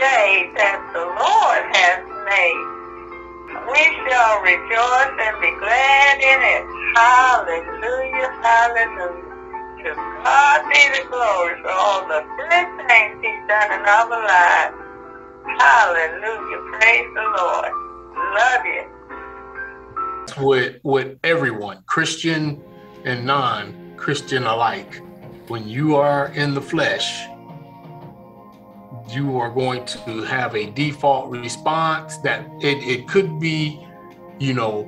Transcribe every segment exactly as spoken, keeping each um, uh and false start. day that the Lord has made. We shall rejoice and be glad in it. Hallelujah, hallelujah. To God be the glory for all the good things he's done in our lives. Hallelujah, praise the Lord. Love you. With, with everyone, Christian and non-Christian alike, when you are in the flesh, you are going to have a default response that it, it could be, you know,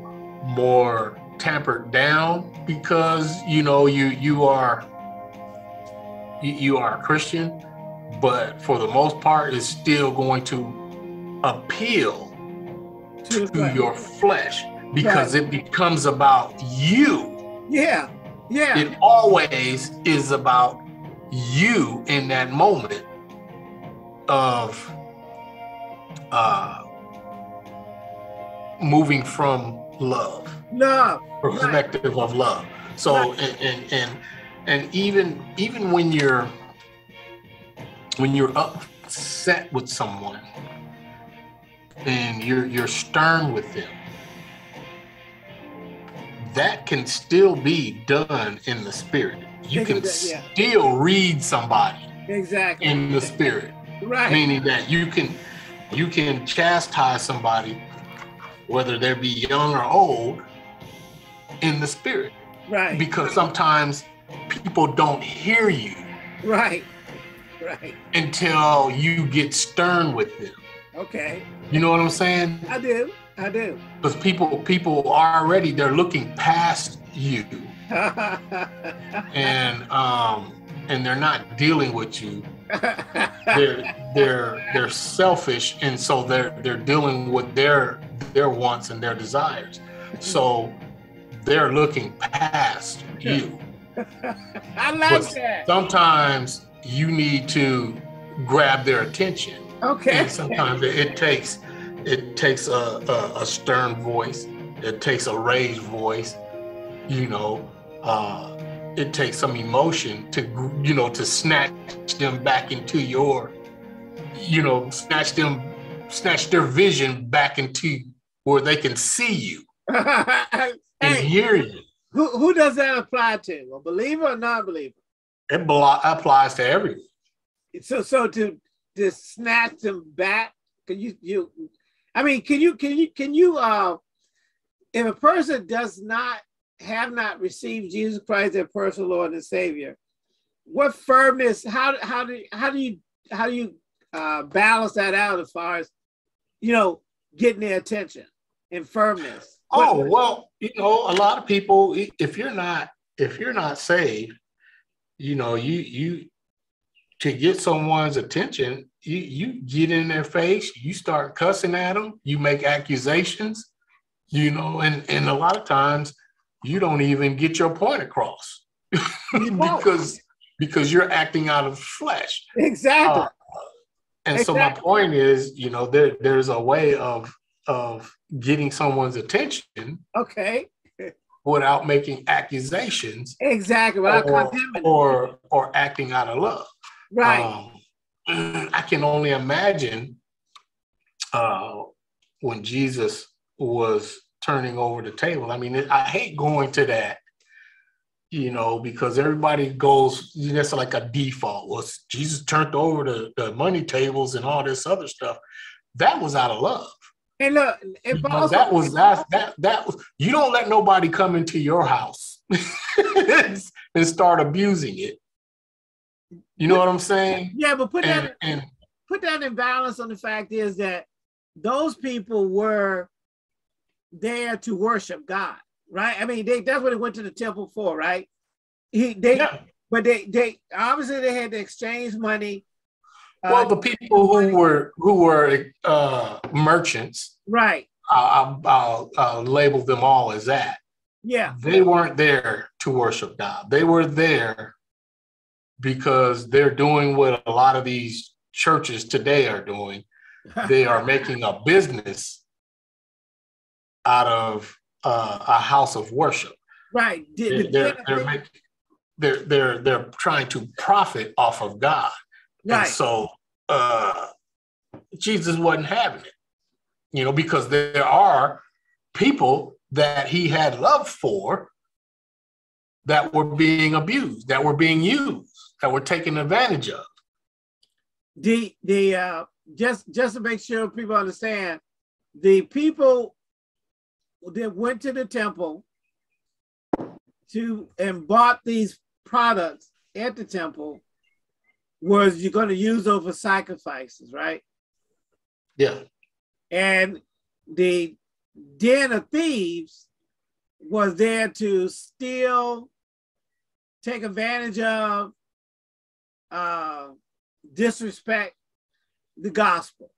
more tampered down because, you know, you you are you are a Christian, but for the most part, it's still going to appeal to right. your flesh because right. it becomes about you. Yeah, yeah. It always is about you in that moment of uh, moving from love, love perspective right. of love. So right. and, and and and even even when you're when you're upset with someone and you're you're stern with them, that can still be done in the spirit. You can yeah. still read somebody exactly in the spirit. Right. Meaning that you can you can chastise somebody, whether they be young or old, in the spirit. Right. Because sometimes people don't hear you. Right. Right. Until you get stern with them. Okay. You know what I'm saying? I do. I do. Because people people already, they're looking past you. and um and they're not dealing with you. they're they're they're selfish, and so they're they're dealing with their their wants and their desires. So they're looking past you. I like but that. Sometimes you need to grab their attention. Okay. And sometimes it, it takes it takes a, a a stern voice. It takes a raised voice. You know. Uh, It takes some emotion to, you know, to snatch them back into your, you know, snatch them, snatch their vision back into where they can see you and hey, hear you. Who, who does that apply to? A believer or non-believer? It applies to everyone. So, so to to snatch them back, can you you? I mean, can you can you can you? Uh, if a person does not. have not received Jesus Christ their personal Lord and Savior, what firmness? How how do how do you how do you uh, balance that out as far as, you know, getting their attention and firmness? Oh what, well, you know, a lot of people, if you're not if you're not saved, you know, you you to get someone's attention, you you get in their face, you start cussing at them, you make accusations, you know, and and a lot of times, you don't even get your point across because because you're acting out of flesh. Exactly. Uh, and exactly. so my point is, you know, there there's a way of of getting someone's attention. Okay. Without making accusations. Exactly. Without or, condemning. or or acting out of love. Right. Um, I can only imagine uh, when Jesus was turning over the table. I mean, I hate going to that, you know, because everybody goes, you know, it's like a default. Well, Jesus turned over the, the money tables and all this other stuff. That was out of love. And look, you know, that was that that that was, you don't let nobody come into your house and start abusing it. You know but, what I'm saying? Yeah, but put and, that in, and, put that in balance on the fact is that those people were there to worship God, right? I mean, they that's what they went to the temple for, right? He they yeah. but they they obviously they had to exchange money. Well, uh, the people who money. were who were uh merchants, right? I'll, I'll, I'll label them all as that. Yeah, they weren't there to worship God. They were there because they're doing what a lot of these churches today are doing. They are making a business out of uh, a house of worship, right? They're they're they're, making, they're they're they're trying to profit off of God, right. And so uh, Jesus wasn't having it, you know, because there are people that he had love for that were being abused, that were being used, that were taken advantage of. The the uh, just just to make sure people understand, the people that went to the temple to and bought these products at the temple was you're going to use them for sacrifices, right? Yeah. And the den of thieves was there to steal, take advantage of, uh, disrespect the gospel.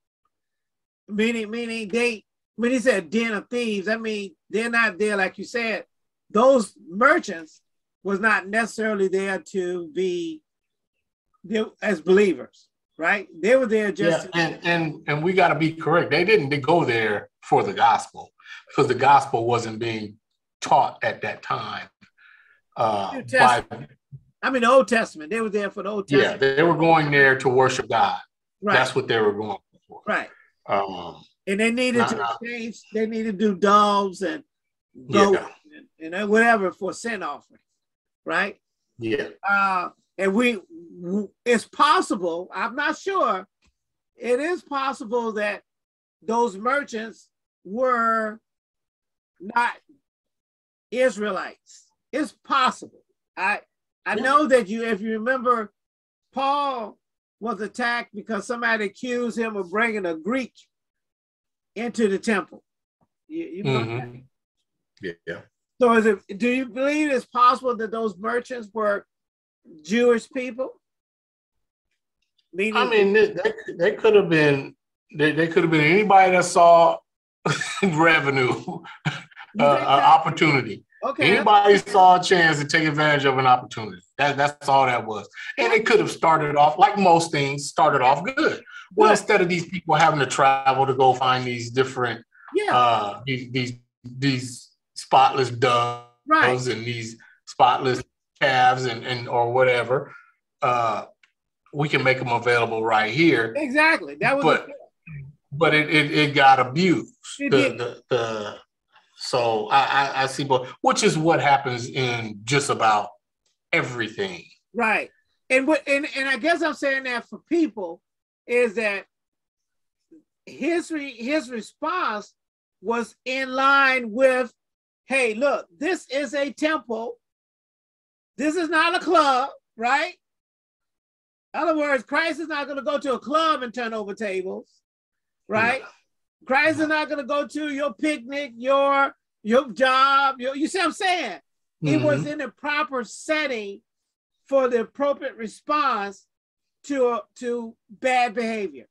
Meaning, meaning they, when he said den of thieves, I mean, they're not there, like you said, those merchants was not necessarily there to be there as believers, right? They were there just yeah, to- and, and, and we got to be correct. They didn't go there for the gospel, because the gospel wasn't being taught at that time. Uh, by, I mean, the Old Testament. They were there for the Old Testament. Yeah, they were going there to worship God. Right. That's what they were going for. Right. Um, and they needed nah, to change. They needed to do doves and goats yeah. and, and whatever for sin offering. Right. Yeah. Uh, and we, it's possible. I'm not sure. It is possible that those merchants were not Israelites. It's possible. I I know that you, if you remember, Paul was attacked because somebody accused him of bringing a Greek into the temple. You, you mm-hmm. Yeah. So is it, do you believe it's possible that those merchants were Jewish people? Meaning I mean, they, they could have been, they, they could have been anybody that saw revenue, uh, an opportunity. Okay. Anybody saw a chance to take advantage of an opportunity. That, that's all that was. And it could have started off, like most things, started off good. Well, instead of these people having to travel to go find these different, yeah. uh, these, these these spotless doves right. and these spotless calves and, and or whatever, uh, we can make them available right here. Exactly. That was. But, but it, it it got abused. It the, the the So I, I, I see both, which is what happens in just about everything. Right. And what and, and I guess I'm saying that for people is that his, re, his response was in line with, hey, look, this is a temple. This is not a club, right? In other words, Christ is not going to go to a club and turn over tables, right? No. Christ is not going to go to your picnic, your your job. Your, you see what I'm saying? Mm-hmm. It was in the proper setting for the appropriate response to, to bad behavior.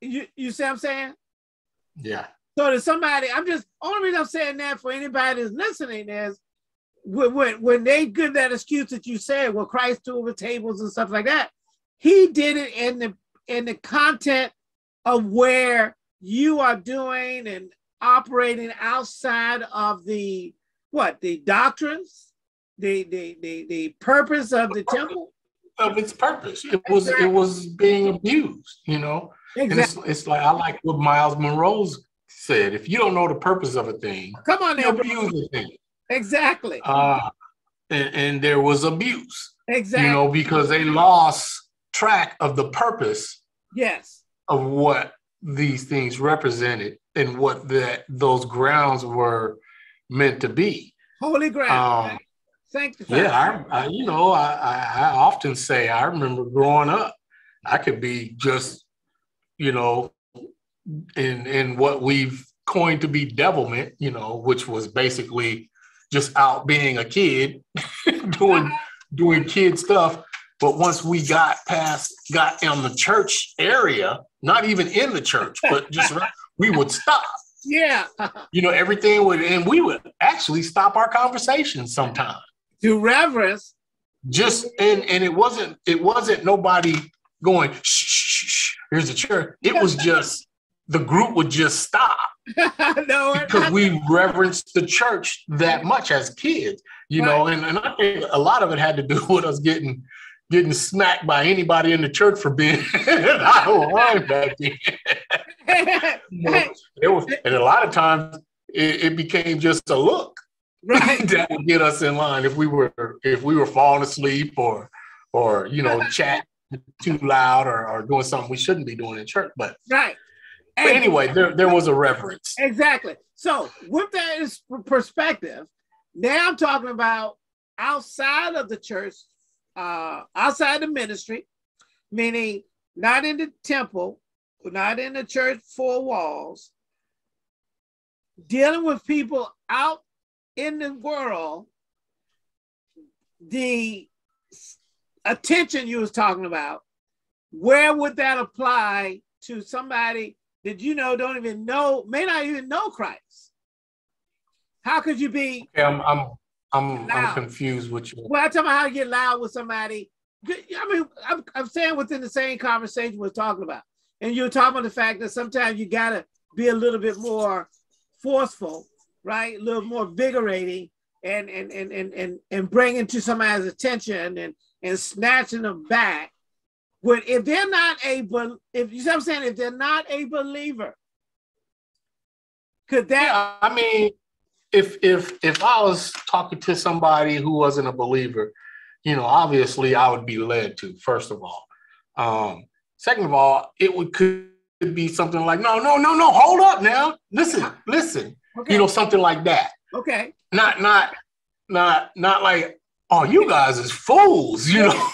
You, you see what I'm saying? Yeah. So to somebody, I'm just, only reason I'm saying that for anybody that's listening is when, when, when they give that excuse that you said, well, Christ threw over tables and stuff like that, he did it in the in the content of where you are doing and operating outside of the what the doctrines, the the the, the purpose of the temple, of its purpose. It was exactly. it was being abused, you know. Exactly. And it's, it's like I like what Miles Monroe said: if you don't know the purpose of a thing, come on, you abuse the thing. Exactly. Uh, and, and there was abuse. Exactly. You know, because they lost track of the purpose. Yes. Of what these things represented and what that those grounds were meant to be. Holy ground. Um, Sanctified. Yeah, I, I, you know, I, I often say I remember growing up, I could be just, you know, in in what we've coined to be devilment, you know, which was basically just out being a kid, doing doing kid stuff. But once we got past, got in the church area, not even in the church, but just we would stop. Yeah. You know, everything would, and we would actually stop our conversation sometimes. To reverence. Just, and and it wasn't, it wasn't nobody going, shh, shh, shh, here's the church. It was just, the group would just stop. no, because not. We reverenced the church that much as kids, you right. know, and, and I think a lot of it had to do with us getting getting smacked by anybody in the church for being out of line back then. You know, it was, and a lot of times it, it became just a look, right? That would get us in line if we were if we were falling asleep or or you know chatting too loud or, or doing something we shouldn't be doing in church. But right. But anyway, there, there was a reverence. Exactly. So with that is perspective, now I'm talking about outside of the church, uh, outside the ministry, meaning not in the temple, not in the church four walls, dealing with people out in the world, the attention you was talking about, where would that apply to somebody that you know don't even know, may not even know Christ? How could you be? Okay, I'm, I'm, I'm, I'm confused with you. Well, I tell me how to get loud with somebody. I mean, I'm, I'm saying within the same conversation we're talking about, and you're talking about the fact that sometimes you gotta be a little bit more forceful, right? A little more invigorating, and and and and and and bringing to somebody's attention and and snatching them back. When if they're not a, if you see what I'm saying, if they're not a believer, could that? Yeah, I mean, if if if I was talking to somebody who wasn't a believer, you know, obviously I would be led to. First of all, um, second of all, it would could be something like, no, no, no, no, hold up now, listen, yeah. listen, okay. You know, something like that. Okay. Not not not not like, oh, you guys is fools, you know.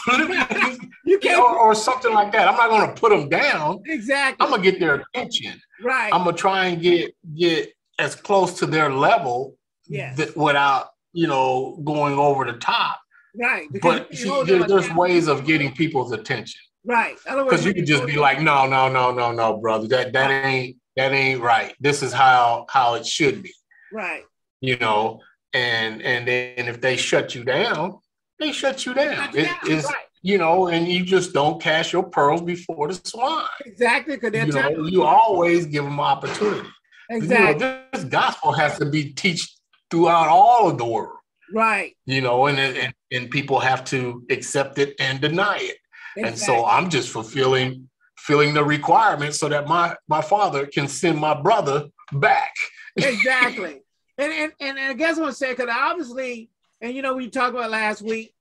You can't, or, or something like that. I'm not going to put them down. Exactly. I'm going to get their attention. Right. I'm going to try and get get as close to their level, yes, that without, you know, going over the top. Right. Because but you, there, there's ways of getting people's attention. Right. Because you can just be like, no, no, no, no, no, brother. That that ain't that ain't right. This is how how it should be. Right. You know, and and then if they shut you down, they shut you down. It, it's right. You know, and you just don't cast your pearls before the swine. Exactly. You know, you always give them opportunity. Exactly. You know, this gospel has to be taught throughout all of the world. Right. You know, and, and, and people have to accept it and deny it. Exactly. And so I'm just fulfilling filling the requirement so that my, my father can send my brother back. Exactly. and, and, and I guess I'm going to say, because obviously, and you know, we talked about last week,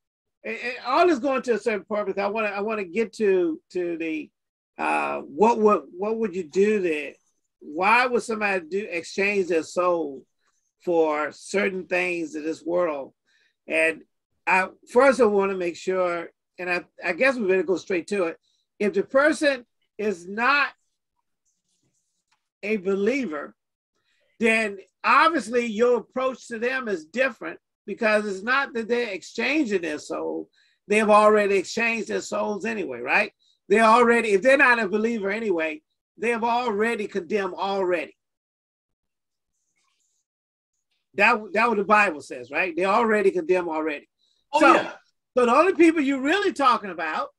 and all is going to a certain purpose. I want to. I want to get to to the uh, what would what would you do there? Why would somebody do exchange their soul for certain things in this world? And I first I want to make sure, and I I guess we're going to go straight to it. If the person is not a believer, then obviously your approach to them is different. Because it's not that they're exchanging their soul. They've already exchanged their souls anyway, right? They're already, if they're not a believer anyway, they've already condemned already. That, that what the Bible says, right? They already condemned already. Oh, so, yeah. So the only people you're really talking about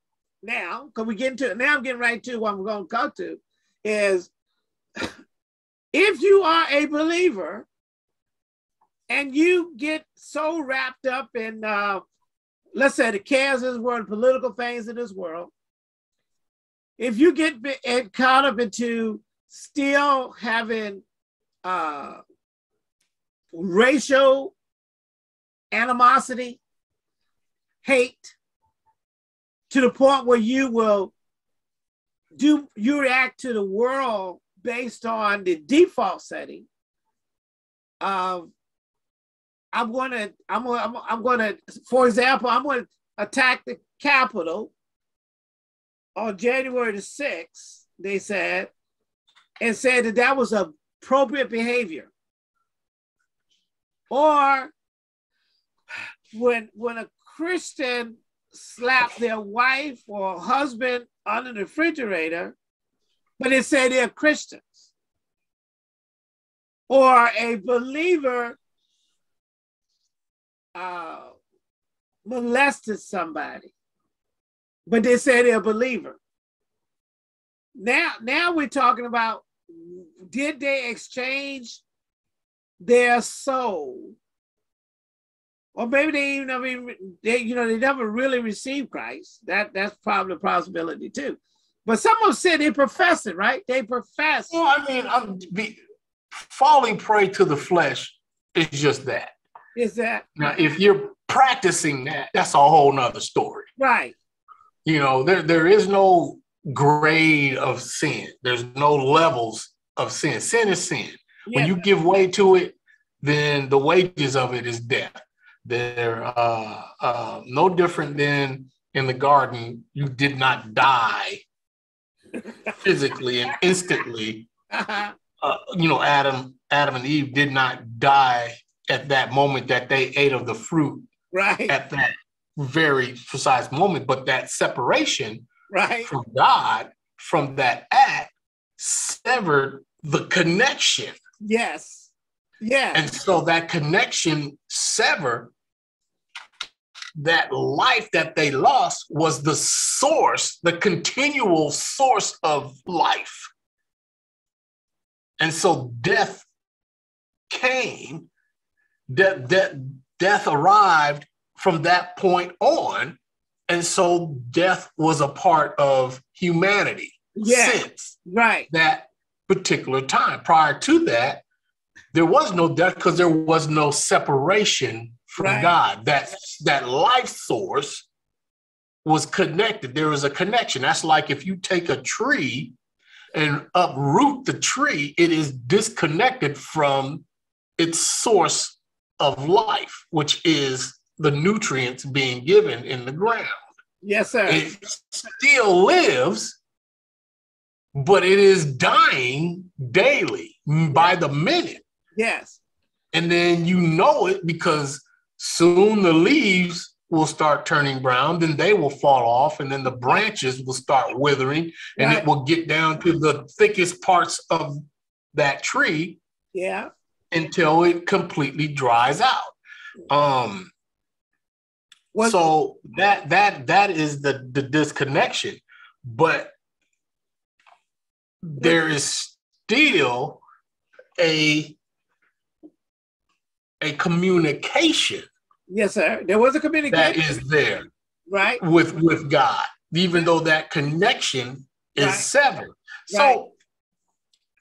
now, because we get into it, now I'm getting right to what I'm going to come to, is if you are a believer, and you get so wrapped up in, uh, let's say, the cares of this world, political things in this world. If you get caught up into still having uh, racial animosity, hate, to the point where you will do, you react to the world based on the default setting of, I'm going to, I'm going to, I'm going to, for example, I'm going to attack the Capitol on January the sixth, they said, and said that that was appropriate behavior. Or when, when a Christian slapped their wife or husband under the refrigerator, but it said they're Christians. Or a believer Uh, molested somebody, but they say they're a believer. Now, now we're talking about, did they exchange their soul Or maybe they even, I mean, they, you know, they never really received Christ. That, that's probably a possibility too. But some of them said they profess it, right? They profess. Well, I mean, I'm be, falling prey to the flesh is just that. Is that. Now, if you're practicing that, that's a whole nother story. Right. You know, there, there is no grade of sin. There's no levels of sin. Sin is sin. Yeah. When you give way to it, then the wages of it is death. They're uh, uh, no different than in the garden. You did not die physically and instantly. Uh-huh. uh, you know, Adam, Adam and Eve did not die at that moment that they ate of the fruit. Right. At that very precise moment, but that separation right. from God, from that act, severed the connection. Yes. Yeah. And so that connection severed, that life that they lost was the source, the continual source of life. And so death came, de de death arrived from that point on. And so death was a part of humanity yeah. since right. that particular time. Prior to that, there was no death because there was no separation from right. God. That, that life source was connected. There was a connection. That's like if you take a tree and uproot the tree, it is disconnected from its source of life, which is the nutrients being given in the ground. Yes, sir. It still lives, but it is dying daily by the minute. Yes. And then you know it because soon the leaves will start turning brown, then they will fall off, and then the branches will start withering, and right. it will get down to the thickest parts of that tree yeah. until it completely dries out. Um, What's so that that that is the, the disconnection. But there is still a a communication. Yes, sir. There was a communication that is there, right? With with God, even though that connection is right. severed. So right.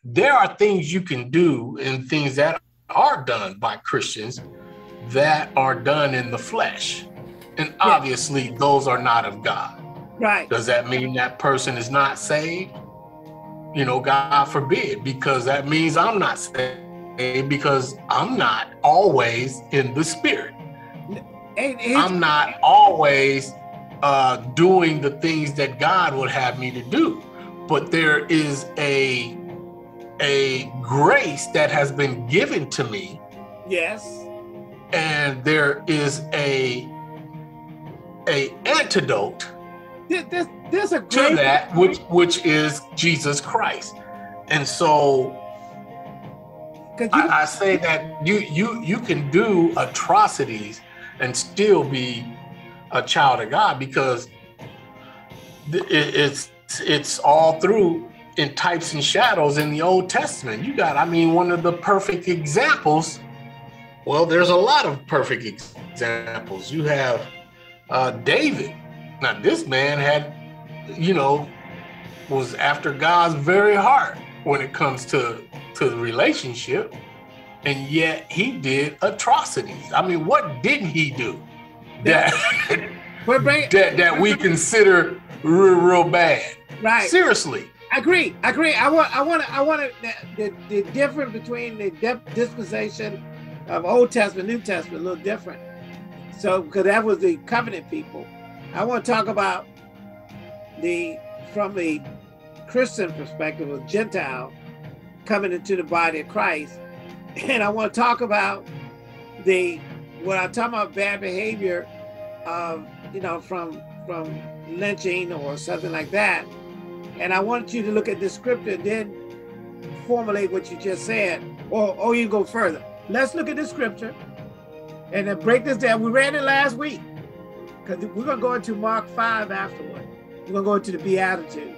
there are things you can do and things that are done by Christians that are done in the flesh, and obviously yes. those are not of God. Right? Does that mean that person is not saved? You know, God forbid, because that means I'm not saved. Because I'm not always in the spirit. I'm not always uh, doing the things that God would have me to do. But there is a a grace that has been given to me. Yes. And there is a a antidote there's, there's a to that, which which is Jesus Christ. And so You, I, I say that you you you can do atrocities and still be a child of God, because it, it's it's all through in types and shadows in the Old Testament. You got, I mean, one of the perfect examples. Well, there's a lot of perfect examples. You have uh, David. Now, this man had, you know, was after God's very heart when it comes to to the relationship, and yet he did atrocities. I mean, what didn't he do that that, that we consider real, real bad? Right. Seriously. I agree. I agree. I want. I want. I want the, the the difference between the dispensation of Old Testament, New Testament, a little different. So, because that was the covenant people, I want to talk about the from the Christian perspective of Gentile coming into the body of Christ. And I want to talk about the, when I talk about bad behavior, um, you know, from, from lynching or something like that. And I want you to look at the scripture and then formulate what you just said, or, or you go further. Let's look at the scripture and then break this down. We read it last week, because we're going to go into Mark five afterward. We're going to go into the Beatitudes.